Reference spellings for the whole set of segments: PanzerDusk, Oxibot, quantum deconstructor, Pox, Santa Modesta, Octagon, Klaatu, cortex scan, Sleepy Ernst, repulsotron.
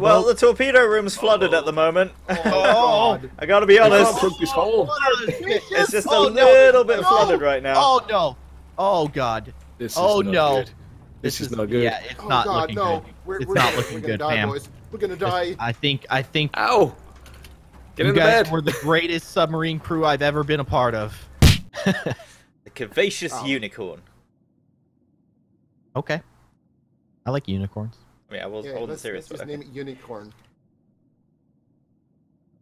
Well, the torpedo room's flooded at the moment. Oh, I gotta be honest. It's just a little bit flooded right now. Oh no! Oh god! This is This is not good. Yeah, it's not looking good. It's not looking good, fam. We're gonna die. I think. Ow! Get in the bed. You guys were the greatest submarine crew I've ever been a part of. The curvaceous unicorn. Okay. I like unicorns. Yeah, we'll hold it serious. Let's just name it Unicorn.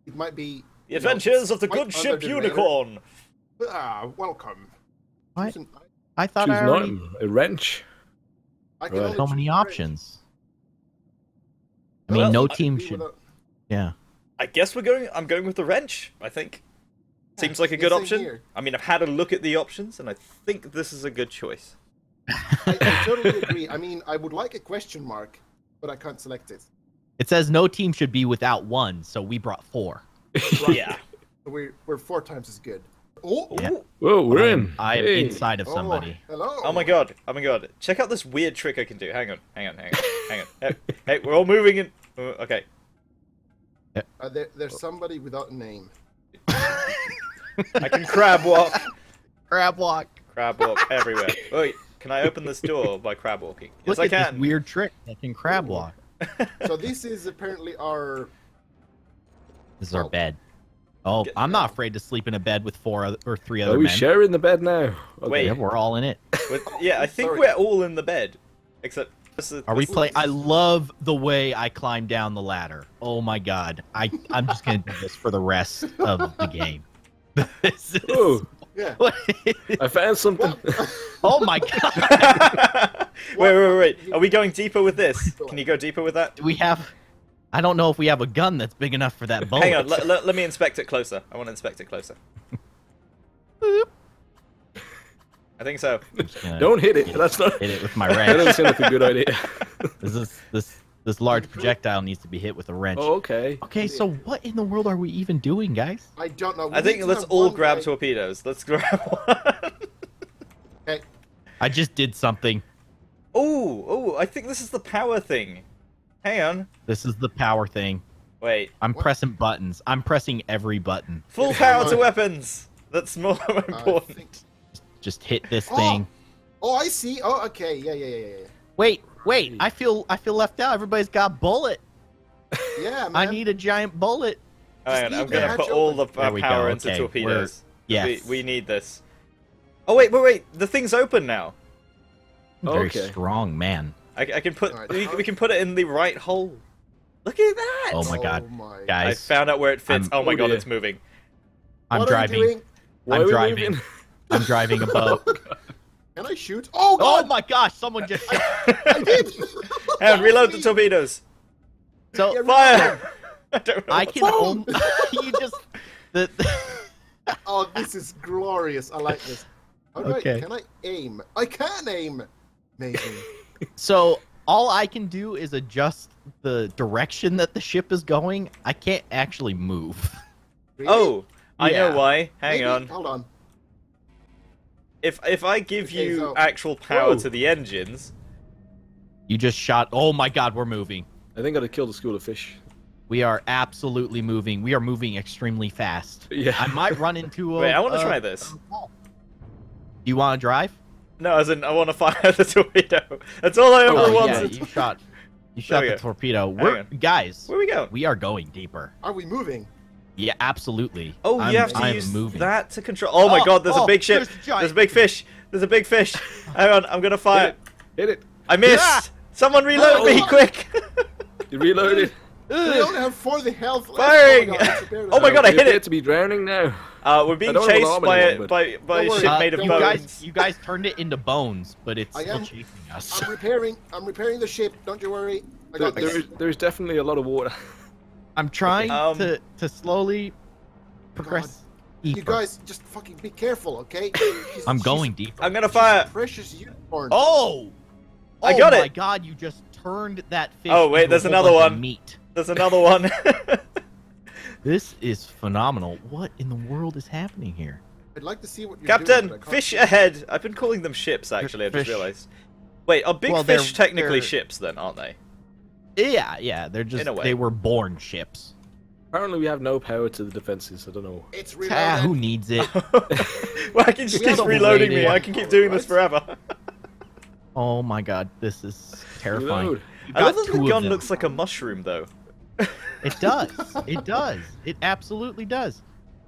It might be... The Adventures of the Good Ship Unicorn! Ah, welcome. What? I thought I already... not a wrench. I can so many options. I mean, no team should... Yeah. I guess we're going... I'm going with the wrench, I think. Seems like a good option. I mean, I've had a look at the options, and I think this is a good choice. I totally agree. I mean, I would like a question mark, but I can't select it. It says no team should be without one, so we brought four. Right. Yeah. So we're four times as good. Oh, yeah. Whoa, we're in. I am inside of somebody. Oh, hello. Oh my god. Oh my god. Check out this weird trick I can do. Hang on. Hang on. Hang on. Hang on. Hey, hey, we're all moving in. Okay. There's somebody without a name. I can crab walk. Crab walk. Crab walk everywhere. Wait. Can I open this door by crab walking? Yes, I can. This weird trick. I can crab walk. So this is apparently our... This is our bed. Oh, I'm not afraid to sleep in a bed with three other men. Are we sharing the bed now? Okay. Wait, we're all in it. Yeah, I think we're all in the bed. Except... Are we playing? I love the way I climb down the ladder. Oh my god. I'm just going to do this for the rest of the game. This is... Ooh. Yeah. I found something. Oh my god! wait! Are we going deeper with this? Can you go deeper with that? Do we have? I don't know if we have a gun that's big enough for that bullet. Hang on, let me inspect it closer. I want to inspect it closer. I think so. Don't hit it. That's not. Hit it with my wrench. That doesn't seem like a good idea. This large projectile needs to be hit with a wrench. Oh, okay. Okay, so what in the world are we even doing, guys? I don't know. I think let's all grab torpedoes. Let's grab one. Okay. I just did something. Oh, I think this is the power thing. Hang on. This is the power thing. Wait. I'm pressing buttons. I'm pressing every button. Full power to weapons. That's more important. Just hit this thing. Oh, I see. Oh, okay. Yeah. Wait, I feel left out. Everybody's got bullet. Yeah, man. I need a giant bullet. Right, I'm gonna put all the power into torpedoes. Yes. We need this. Oh wait. The thing's open now. Very strong, man. I can put. Right. We can put it in the right hole. Look at that. Oh my god, guys! I found out where it fits. Oh my god, it's moving. I'm driving. I'm driving a boat. Can I shoot? Oh, god. Oh my gosh! Someone just shot. I did. And reload the torpedoes. So fire. I don't know. I can. You just. Oh, this is glorious. I like this. Okay. Can I aim? I can aim. Amazing. So all I can do is adjust the direction that the ship is going. I can't actually move. Really? Oh, I know why. Hang on. Hold on. If I give you actual power to the engines... You just shot... Oh my god, we're moving. I think I'd kill the school of fish. We are absolutely moving. We are moving extremely fast. Yeah. I might run into a... Wait, I want to try this. You want to drive? No, as in, I want to fire the torpedo. That's all I ever wanted. Yeah, you shot the torpedo. Guys, where are we going? We are going deeper. Are we moving? Yeah, absolutely. Oh, you have to use that to control. Oh my god, there's a big ship. There's a big fish. There's a big fish. Hang on, I'm gonna fire. Hit it. I missed. Yeah. Someone reload me, quick. You reloaded. We only have 40 health. Firing. Oh my god, I hit it. To be drowning now. We're being chased by a ship made of bones. You guys turned it into bones, but it's still chasing us. I'm repairing the ship. Don't you worry. I got this. There is definitely a lot of water. I'm trying to slowly progress deeper. You guys just fucking be careful, okay? I'm going deeper. I'm gonna fire. Precious unicorn. Oh! I got it! Oh my god, you just turned that fish. Oh wait, there's another one. Meat. There's another one. This is phenomenal. What in the world is happening here? I'd like to see what you're doing. Captain, fish ahead. I've been calling them ships, actually. I just realized. Wait, are big fish technically ships then, aren't they? Yeah, they're just, they were born ships. Apparently we have no power to the defenses, I don't know. It's reloaded. Ah, who needs it? Well, I can just keep reloading me, I can keep doing this forever. Oh my god, this is terrifying. I love that the gun looks like a mushroom though. It does, it does. It absolutely does.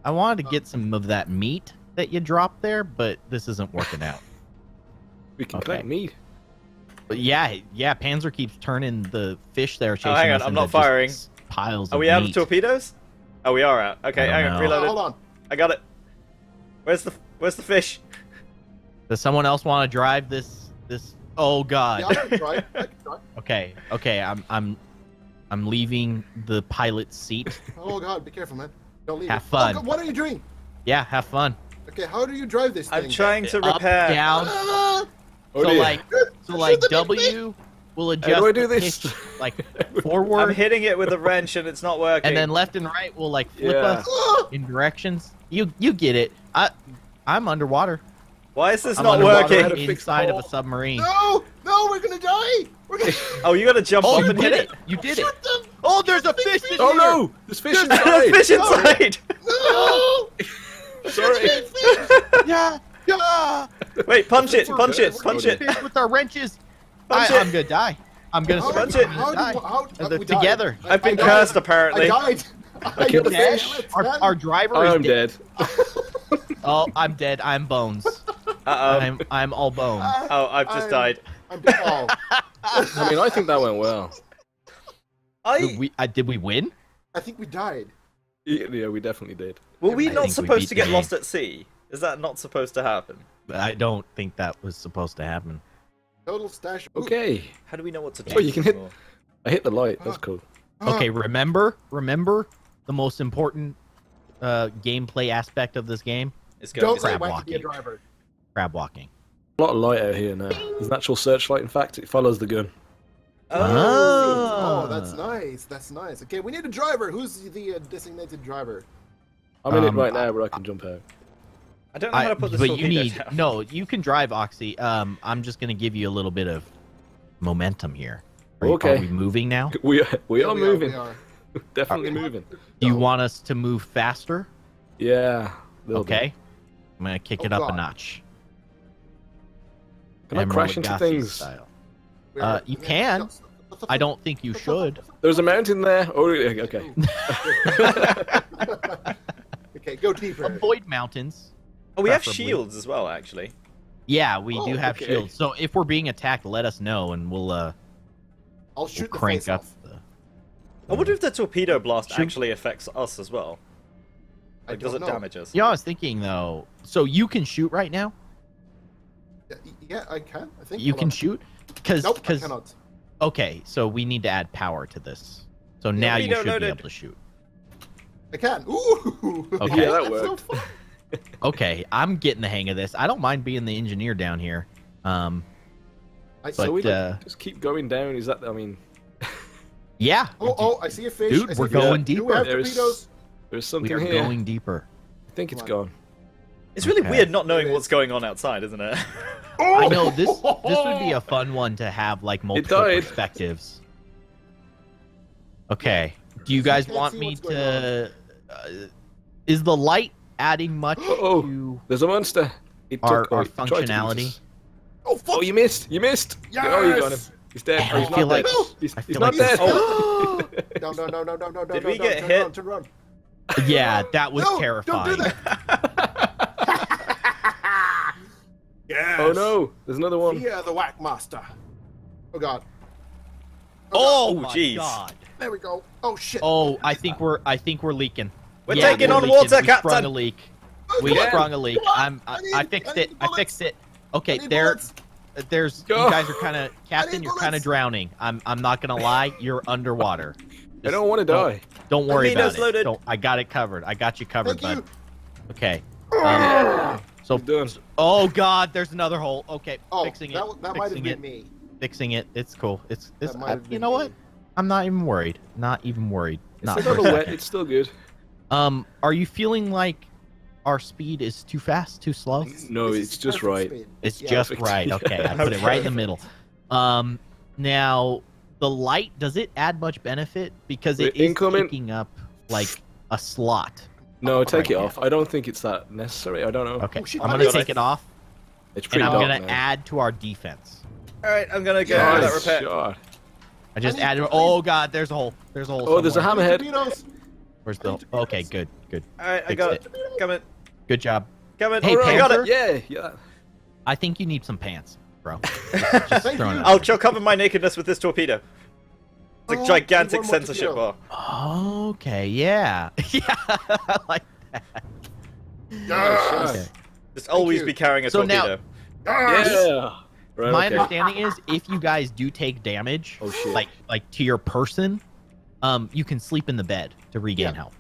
I wanted to get some of that meat that you dropped there, but this isn't working out. We can collect meat. But yeah, Panzer keeps turning the fish there. Oh, hang on, I'm not firing. Piles. Are we out of torpedoes? Oh, we are out. Okay, hang on, reload it. Hold on. I got it. Where's the fish? Does someone else want to drive this? Oh god. Yeah, I can drive. I can drive. Okay, I'm leaving the pilot's seat. Oh god, be careful, man. Don't leave. Have fun. Oh, what are you doing? Yeah, have fun. Okay, how do you drive this thing? I'm trying to repair. Up, down. So like W will adjust. How do I do this? Like forward. I'm hitting it with a wrench and it's not working. And then left and right will like flip us in directions. You get it. I'm underwater. Why is this not working? Inside of a submarine. No, we're gonna die. We're gonna. Oh, you gotta jump up and hit it. You did it. Oh, there's a fish in here. Oh no, there's fish inside. There's fish inside. No. Sorry. Yeah. Yeah. Wait, punch it. With our wrenches. I'm gonna die. I'm gonna punch it. Together. I've been cursed apparently. I died. I killed the fish. Our driver is dead. Oh, I'm dead. I'm bones. I'm all bones. Oh, I've just died. I mean, I think that went well. Did we win? I think we died. Yeah, we definitely did. Were we not supposed to get lost at sea? Is that not supposed to happen? I don't think that was supposed to happen. Total stash. Okay. How do we know what to do? Oh, you can hit. I hit the light. That's cool. Okay, remember the most important gameplay aspect of this game. It's going to be crab walking. Crab walking. A lot of light out here now. There's an actual searchlight. In fact, it follows the gun. Oh, that's nice. That's nice. Okay, we need a driver. Who's the designated driver? I'm in it right now, but I can jump out. I don't know how to put this down. No, you can drive, Oxy. I'm just going to give you a little bit of momentum here. Are we moving now? We are moving. We are. Definitely moving. Do you want us to move faster? Yeah. Okay. I'm going to kick it up a notch. Can I crash into things? Style. You can. I don't think you should. There's a mountain there. Oh, okay. Okay, go deeper. Avoid mountains. Oh, we preferably. Have shields as well, actually. Yeah, we do have shields. So if we're being attacked, let us know, and we'll I'll shoot we'll crank the face up off. The. I wonder if the torpedo blast actually affects us as well. Like, does it damage us? Yeah, I was thinking though. So you can shoot right now. Yeah, I can. I think you can shoot. Nope, I cannot. Okay, so we need to add power to this. So now you should be able to shoot. I can. Ooh. Okay, yeah, that worked. So okay, I'm getting the hang of this. I don't mind being the engineer down here. So we just keep going down. Is that? I mean. Yeah. Oh, I see a fish. Dude, we're going deeper. There's something here. We're going deeper. I think it's gone. It's really weird not knowing what's going on outside, isn't it? I know this would be a fun one to have like multiple perspectives. Okay. Do you guys want me to? Is the light adding much to? There's a monster. It took our functionality. Oh fuck! Oh, you missed! You missed! Yes! Oh, you got him. He's dead. I feel like he's not dead. No! Did we get hit? Yeah, that was terrifying. Don't do that. Yes. Oh no! There's another one. Yeah, the whack master. Oh god. Oh jeez. There we go. Oh shit. Oh, I think we're leaking. We're taking on water, Captain. We sprung a leak. I fixed it. I fixed it. Okay, there's you guys are kind of Captain. You're kind of drowning. I'm not gonna lie. You're underwater. Just, I don't want to die. Don't worry about it. I got it covered. I got you covered, bud. Okay. Oh god, there's another hole. Okay, fixing it. That might have been me. Fixing it. It's cool. It's you know what? I'm not even worried. Not even worried. Not for a second. It's still good. Are you feeling like our speed is too fast, too slow? No, it's just right. It's just right. Okay, I put it right in the middle. Now, the light, does it add much benefit? Because it is taking up like a slot. No, take it off. I don't think it's that necessary. I don't know. Okay, I'm gonna take it off. It's pretty dark, and I'm gonna add to our defense. All right, I'm gonna go that repair. I just added. Oh god, there's a hole. There's a hole. Oh, there's a hammerhead. Where's the? Okay, good, good. All right, I got it. Come in. Good job. Come in. Hey, I got it. Yeah, yeah. I think you need some pants, bro. Just throwing it. I'll cover my nakedness with this torpedo. Like gigantic censorship bar. Okay, yeah. Yeah, I like that. Yes. Okay. Just always be carrying a torpedo. Now, yeah. Right, my understanding is if you guys do take damage, like to your person, you can sleep in the bed to regain health.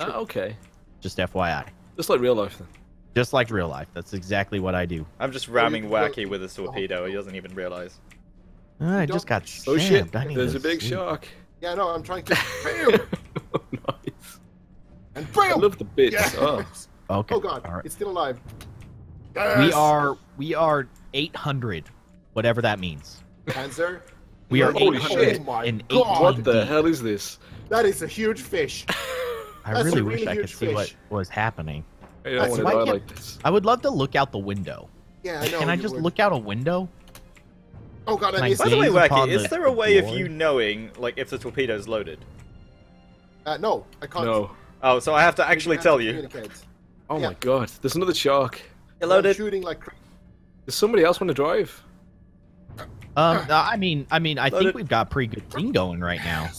Okay. Just FYI. Just like real life then. Just like real life. That's exactly what I do. I'm just ramming Wacky with a torpedo. He doesn't even realize. I just got stabbed. Oh shit, there's a big shark. Yeah, no, I'm trying to... Bam! Oh, nice. And bam! I love the bits. Yes. Oh. Okay. Oh god, right. It's still alive. Yes. We are 800, whatever that means. Panzer? We are 800 and 800. What the hell is this? That is a huge fish. I really wish I could see what was happening. Hey, I don't want to die like this. I would love to look out the window. Yeah, I know. Can I just look out a window? Oh god, I by the way, Wacky, is there a way of you knowing, like, if the torpedo's loaded? No, I can't. No. Oh, so I have to actually tell you. Oh my god, there's another shark. It loaded. Shooting like crazy. Does somebody else want to drive? I mean, I think we've got a pretty good thing going right now.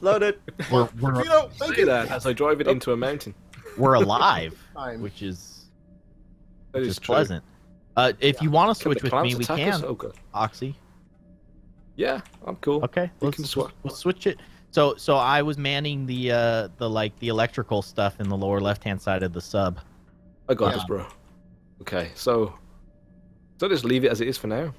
Loaded. We're thank you that as I drive it into a mountain. We're alive, which is pleasant. If you want to switch with me, we can. Okay. Oxy. Yeah, I'm cool. Okay, we'll switch it. So I was manning the electrical stuff in the lower left-hand side of the sub. I got this, bro. Okay, so just leave it as it is for now.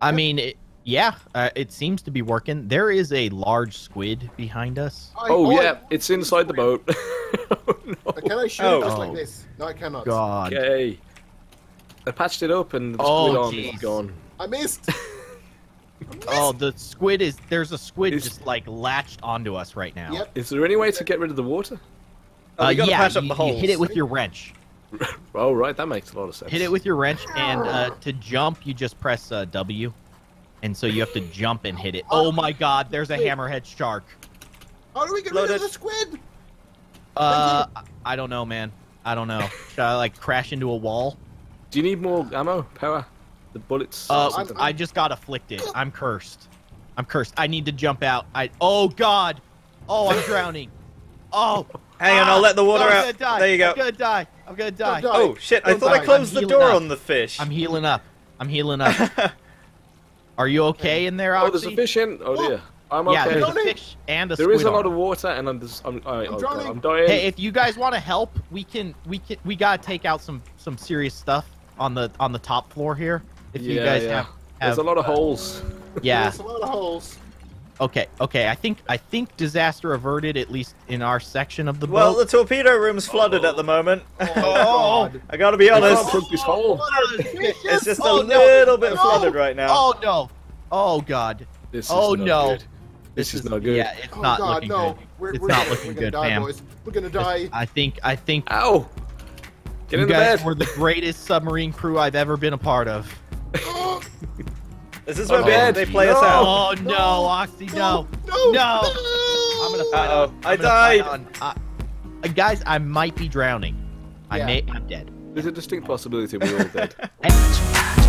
I mean, it seems to be working. There is a large squid behind us. Oh yeah, it's inside the boat. Oh, no. Can I shoot it just like this? No, I cannot. God. Okay. I patched it up and the squid arm is gone. I missed. Oh, the squid is... There's a squid just like latched onto us right now. Yep. Is there any way to get rid of the water? You gotta patch up the holes. You hit it with your wrench. Oh, right. That makes a lot of sense. Hit it with your wrench and to jump, you just press W. And so you have to jump and hit it. Oh my god, there's a hammerhead shark. How do we get rid of the squid? I don't know, man. I don't know. Should I like crash into a wall? Do you need more ammo? Power? The bullets? I just got afflicted. I'm cursed. I'm cursed. I need to jump out. Oh god! Oh, I'm drowning. Oh! Hang on, I'll let the water out. There you go. I'm gonna die. I'm gonna die. Oh shit, I thought I closed the door on the fish. I'm healing up. I'm healing up. Are you okay in there, Oxy? Oh, there's a fish in. Oh dear. I'm okay. Yeah, there's a fish and a squid. There is a lot of water, and I'm dying. Hey, if you guys want to help, we gotta take out some serious stuff on the top floor here. If you guys have there's a lot of holes. Yeah, there's a lot of holes. Okay. I think disaster averted, at least in our section of the boat. Well, the torpedo room's flooded at the moment. Oh, I gotta be honest. It's just a little bit flooded right now. Oh no! Oh god! Oh no! This is not good. Yeah, it's not looking good. It's not looking good, fam. We're gonna die. I think. Ow! You guys were the greatest submarine crew I've ever been a part of. Is this where they play us out? Oh no, Oxy, no! No! I'm gonna fight on. I died. Guys, I might be drowning. I'm dead. There's a distinct possibility we're all dead.